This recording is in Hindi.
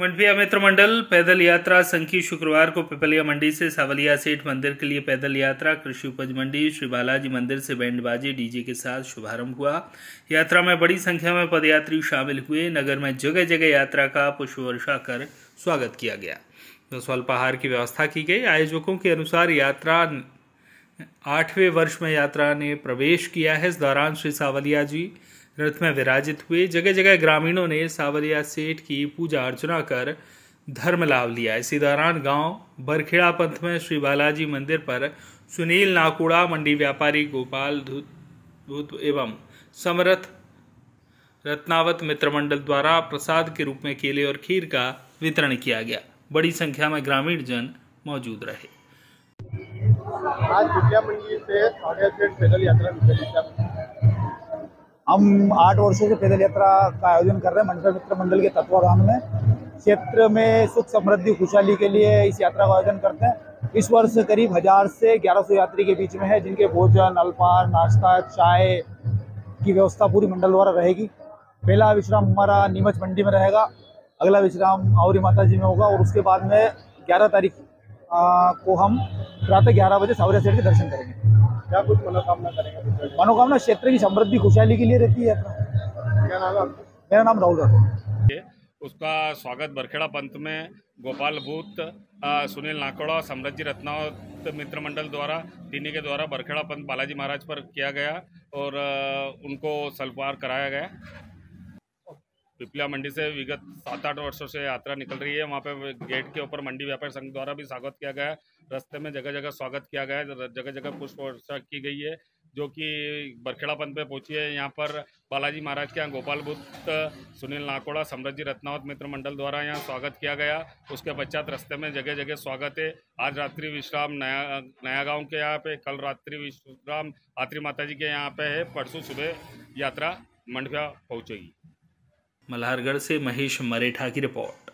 मंडपया मित्र मंडल पैदल यात्रा संघ की शुक्रवार को पिपलिया मंडी से सावलिया सेठ मंदिर के लिए पैदल यात्रा, कृषि उपज मंडी, श्री बालाजी मंदिर से बैंड बाजे डीजे के साथ शुभारंभ हुआ। यात्रा में बड़ी संख्या में पदयात्री शामिल हुए। नगर में जगह जगह यात्रा का पुष्प वर्षा कर स्वागत किया गया। स्वल्पाहार की व्यवस्था की गई। आयोजकों के अनुसार यात्रा 8वें वर्ष में यात्रा ने प्रवेश किया है। इस दौरान श्री सावलिया जी रथ में विराजित हुए। जगह जगह ग्रामीणों ने सावलिया सेठ की पूजा अर्चना कर धर्म लाभ लिया। इसी दौरान गांव बरखेड़ा पंथ में श्री बालाजी मंदिर पर सुनील नाकोड़ा, मंडी व्यापारी गोपाल धूत एवं समरथ रत्नावत मित्र मंडल द्वारा प्रसाद के रूप में केले और खीर का वितरण किया गया। बड़ी संख्या में ग्रामीण जन मौजूद रहे। आज पिपलिया मंडी से सावलिया सेठ पैदल यात्रा निकली। हम 8 वर्षों से पैदल यात्रा का आयोजन कर रहे हैं। मंडपया मित्र मंडल के तत्वाधान में क्षेत्र में सुख समृद्धि खुशहाली के लिए इस यात्रा का आयोजन करते हैं। इस वर्ष करीब 1000 से 1100 यात्री के बीच में है, जिनके भोजन, अल्पाहार, नाश्ता, चाय की व्यवस्था पूरी मंडल द्वारा रहेगी। पहला विश्राम हमारा नीमच मंडी में रहेगा, अगला विश्राम आवरी माताजी में होगा और उसके बाद में 11 तारीख को हम प्रातः 11 बजे साउर सेठ के दर्शन करेंगे। क्या कुछ मनोकामना करेंगे? मनोकामना क्षेत्र की समृद्धि खुशहाली के लिए रहती है। मेरा नाम राहुल है। उसका स्वागत बरखेड़ा पंथ में गोपाल बुद्ध, सुनील नाकोड़ा, समरथ जी रत्नावत मित्र मंडल द्वारा तीनों के द्वारा बरखेड़ा पंथ बालाजी महाराज पर किया गया और उनको सल्पाहार कराया गया। पिपलिया मंडी से विगत 7-8 वर्षों से यात्रा निकल रही है। वहाँ पे गेट के ऊपर मंडी व्यापार संघ द्वारा भी स्वागत किया गया है। रास्ते में जगह जगह स्वागत किया गया है, जगह जगह पुष्प वर्षा की गई है, जो कि बरखेड़ा पंथ पे पहुँची है। यहाँ पर बालाजी महाराज के यहाँ गोपाल बुद्ध, सुनील नाकोड़ा, समरथ जी रत्नावत मित्र मंडल द्वारा यहाँ स्वागत किया गया। उसके पश्चात रास्ते में जगह जगह स्वागत है। आज रात्रि विश्राम नया गाँव के यहाँ पे, कल रात्रि विश्राम आत्रि माता जी के यहाँ पे है। परसों सुबह यात्रा मंडपया पहुँचेगी। मल्हारगढ़ से महेश मरेठा की रिपोर्ट।